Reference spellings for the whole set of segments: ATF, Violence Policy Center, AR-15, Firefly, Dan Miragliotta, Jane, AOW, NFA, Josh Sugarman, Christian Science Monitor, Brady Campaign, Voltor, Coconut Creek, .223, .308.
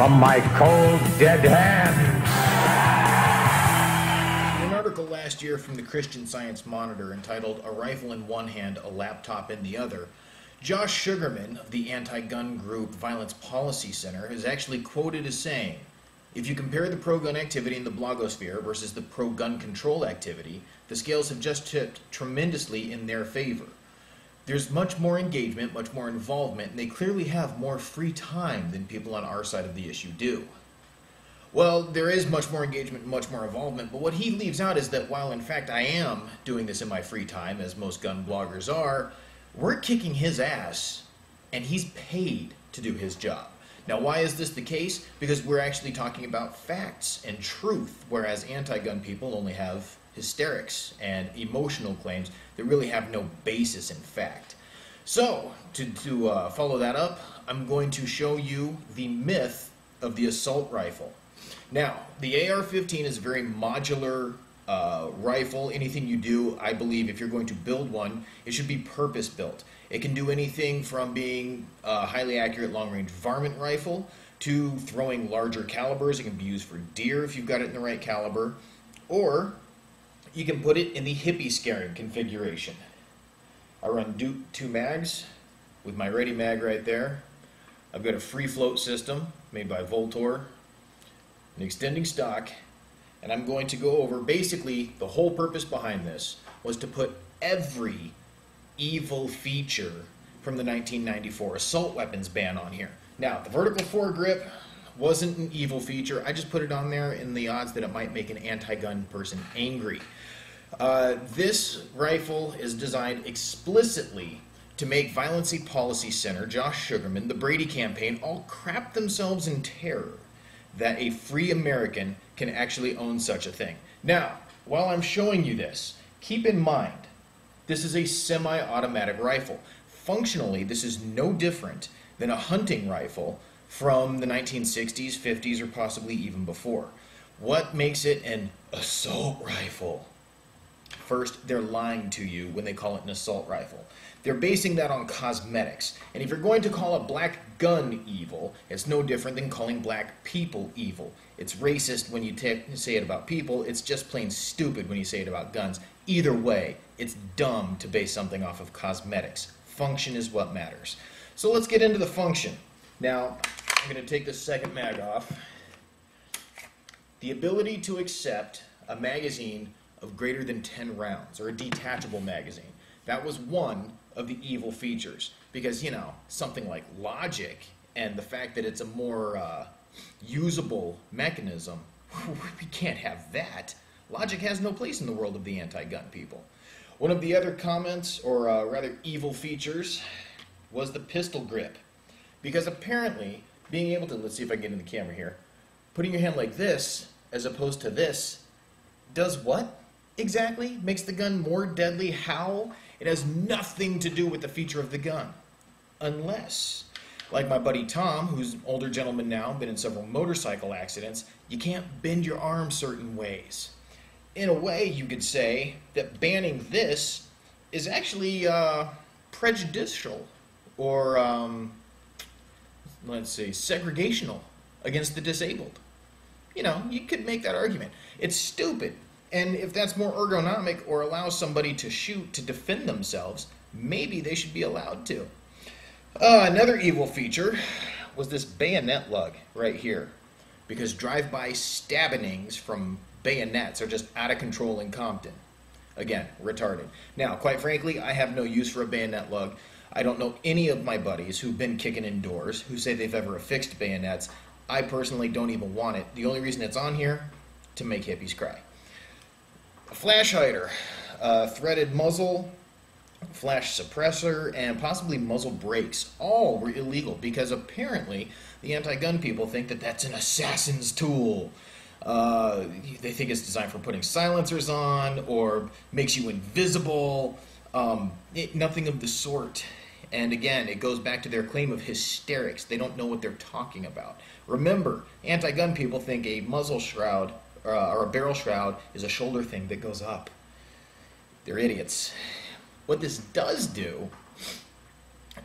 from my cold, dead hands. An article last year from the Christian Science Monitor entitled "A Rifle in One Hand, a Laptop in the Other," Josh Sugarman of the anti-gun group Violence Policy Center is actually quoted as saying, "If you compare the pro-gun activity in the blogosphere versus the pro-gun control activity, the scales have just tipped tremendously in their favor. There's much more engagement, much more involvement, and they clearly have more free time than people on our side of the issue do." Well, there is much more engagement, much more involvement, but what he leaves out is that while in fact I am doing this in my free time, as most gun bloggers are, we're kicking his ass, and he's paid to do his job. Now, why is this the case? Because we're actually talking about facts and truth, whereas anti-gun people only have hysterics and emotional claims that really have no basis in fact. So, to follow that up, I'm going to show you the myth of the assault rifle. Now, the AR-15 is a very modular rifle. Anything you do, I believe, if you're going to build one, it should be purpose-built. It can do anything from being a highly accurate long-range varmint rifle to throwing larger calibers. It can be used for deer if you've got it in the right caliber, or you can put it in the hippie scaring configuration. I run two mags with my ready mag right there. I've got a free float system made by Voltor, an extending stock, and I'm going to go over basically the whole purpose behind this was to put every evil feature from the 1994 assault weapons ban on here. Now, the vertical foregrip wasn't an evil feature. I just put it on there in the odds that it might make an anti-gun person angry. This rifle is designed explicitly to make Violence Policy Center, Josh Sugarman, the Brady Campaign, all crap themselves in terror that a free American can actually own such a thing. Now, while I'm showing you this, keep in mind this is a semi-automatic rifle. Functionally, this is no different than a hunting rifle from the 1960s, 50s, or possibly even before. What makes it an assault rifle? First, they're lying to you when they call it an assault rifle. They're basing that on cosmetics. And if you're going to call a black gun evil, it's no different than calling black people evil. It's racist when you say it about people. It's just plain stupid when you say it about guns. Either way, it's dumb to base something off of cosmetics. Function is what matters. So let's get into the function. Now, I'm going to take the second mag off. The ability to accept a magazine of greater than 10 rounds, or a detachable magazine. That was one of the evil features, because, you know, something like logic and the fact that it's a more usable mechanism, we can't have that. Logic has no place in the world of the anti-gun people. One of the other comments, or rather evil features, was the pistol grip. Because apparently, being able to, let's see if I can get in the camera here, putting your hand like this, as opposed to this, does what exactly? Makes the gun more deadly? How? It has nothing to do with the feature of the gun. Unless, like my buddy Tom, who's an older gentleman now, been in several motorcycle accidents, you can't bend your arm certain ways. In a way, you could say that banning this is actually prejudicial, or let's see, segregational against the disabled. You know, you could make that argument. It's stupid, and if that's more ergonomic or allows somebody to shoot to defend themselves, maybe they should be allowed to. Another evil feature was this bayonet lug right here, because drive-by stabbings from bayonets are just out of control in Compton. Again, retarded. Now, quite frankly, I have no use for a bayonet lug. I don't know any of my buddies who've been kicking indoors who say they've ever affixed bayonets. I personally don't even want it. The only reason it's on here, to make hippies cry. A flash hider, threaded muzzle, flash suppressor, and possibly muzzle brakes. All were illegal because apparently the anti-gun people think that that's an assassin's tool. They think it's designed for putting silencers on or makes you invisible. Nothing of the sort. And again, it goes back to their claim of hysterics. They don't know what they're talking about. Remember, anti-gun people think a muzzle shroud or a barrel shroud is a shoulder thing that goes up. They're idiots. What this does do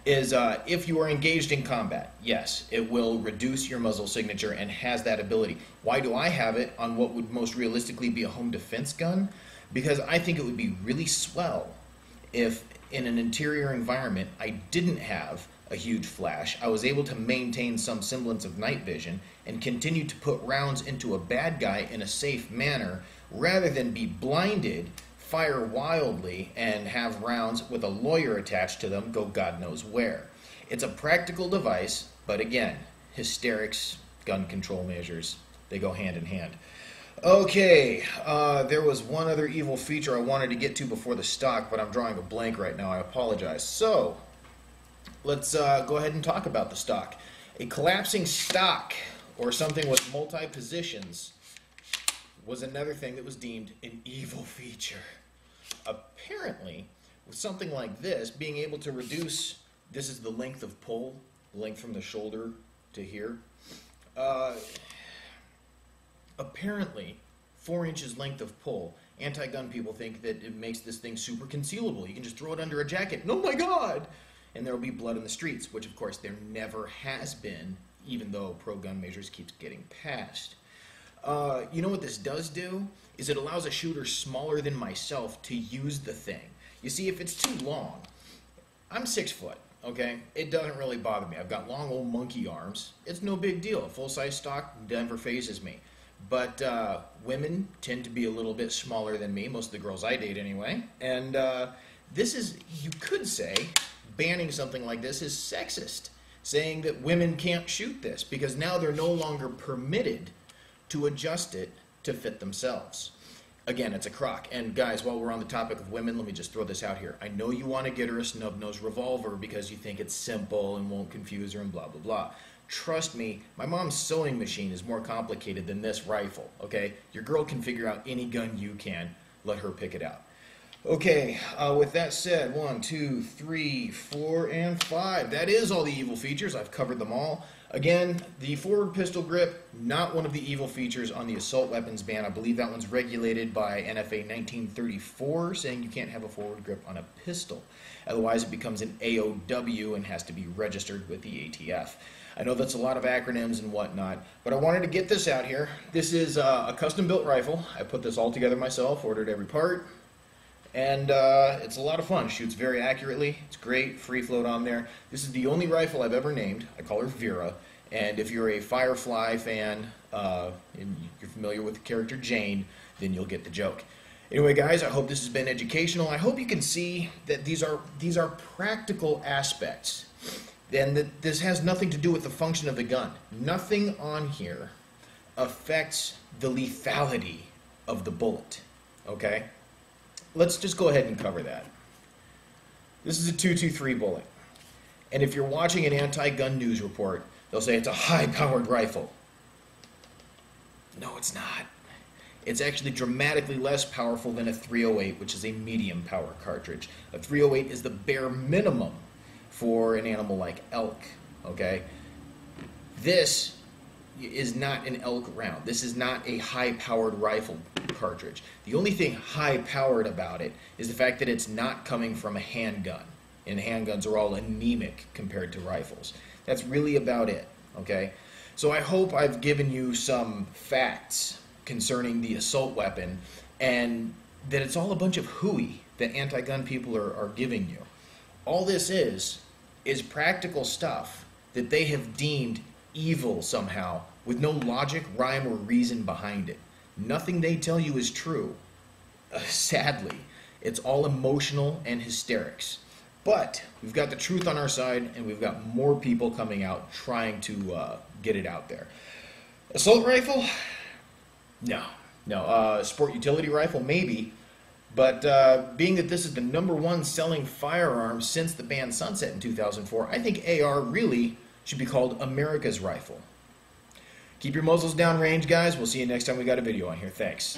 is if you are engaged in combat, yes, it will reduce your muzzle signature and has that ability. Why do I have it on what would most realistically be a home defense gun? Because I think it would be really swell if in an interior environment I didn't have a huge flash, I was able to maintain some semblance of night vision and continue to put rounds into a bad guy in a safe manner rather than be blinded, fire wildly, and have rounds with a lawyer attached to them go God knows where. It's a practical device, but again, hysterics, gun control measures, they go hand in hand. Okay, there was one other evil feature I wanted to get to before the stock, but I'm drawing a blank right now, I apologize. So, let's go ahead and talk about the stock. A collapsing stock, or something with multi-positions, was another thing that was deemed an evil feature. Apparently, with something like this, being able to reduce, this is the length of pull, length from the shoulder to here. Apparently, 4 inches length of pull, anti-gun people think that it makes this thing super concealable. You can just throw it under a jacket, and oh my God! And there will be blood in the streets, which of course there never has been, even though pro-gun measures keeps getting passed. You know what this does do? Is it allows a shooter smaller than myself to use the thing. You see, if it's too long, I'm 6 foot, okay? It doesn't really bother me. I've got long old monkey arms. It's no big deal. A full-size stock never phases me. But women tend to be a little bit smaller than me, most of the girls I date anyway. And this is, you could say, banning something like this is sexist, saying that women can't shoot this because now they're no longer permitted to adjust it to fit themselves. Again, it's a crock. And guys, while we're on the topic of women, let me just throw this out here. I know you want to get her a snub-nosed revolver because you think it's simple and won't confuse her and blah, blah, blah. Trust me, my mom's sewing machine is more complicated than this rifle, okay? Your girl can figure out any gun you can. Let her pick it out. Okay, with that said, 1, 2, 3, 4, and 5. That is all the evil features. I've covered them all. Again, the forward pistol grip, not one of the evil features on the assault weapons ban. I believe that one's regulated by NFA 1934, saying you can't have a forward grip on a pistol. Otherwise, it becomes an AOW and has to be registered with the ATF. I know that's a lot of acronyms and whatnot, but I wanted to get this out here. This is a custom-built rifle. I put this all together myself, ordered every part. And it's a lot of fun. Shoots very accurately. It's great. Free float on there. This is the only rifle I've ever named. I call her Vera. And if you're a Firefly fan and you're familiar with the character Jane, then you'll get the joke. Anyway, guys, I hope this has been educational. I hope you can see that these are practical aspects, and that this has nothing to do with the function of the gun. Nothing on here affects the lethality of the bullet. Okay? Let's just go ahead and cover that. This is a .223 bullet. And if you're watching an anti-gun news report, they'll say it's a high-powered rifle. No, it's not. It's actually dramatically less powerful than a .308, which is a medium power cartridge. A .308 is the bare minimum for an animal like elk, okay? This is not an elk round. This is not a high-powered rifle cartridge. The only thing high-powered about it is the fact that it's not coming from a handgun, and handguns are all anemic compared to rifles. That's really about it, okay? So I hope I've given you some facts concerning the assault weapon, and that it's all a bunch of hooey that anti-gun people are giving you. All this is practical stuff that they have deemed evil somehow, with no logic, rhyme, or reason behind it. Nothing they tell you is true. Sadly, it's all emotional and hysterics. But we've got the truth on our side, and we've got more people coming out trying to get it out there. Assault rifle? No. Sport utility rifle? Maybe. But being that this is the #1 selling firearm since the ban sunset in 2004, I think AR really should be called America's Rifle. Keep your muzzles down range, guys. We'll see you next time we got a video on here. Thanks.